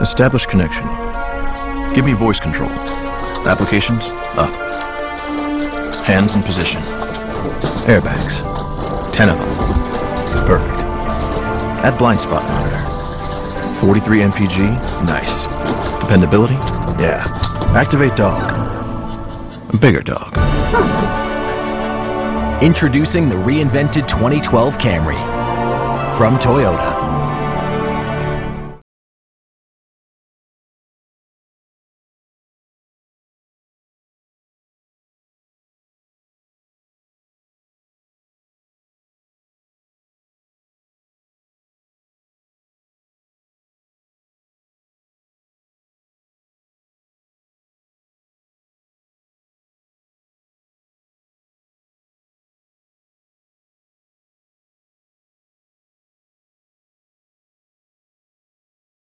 Establish connection. Give me voice control. Applications, up. Hands in position. Airbags, 10 of them. Perfect. Add blind spot monitor. 43 MPG, nice. Dependability, yeah. Activate dog. Bigger dog. Introducing the reinvented 2012 Camry from Toyota.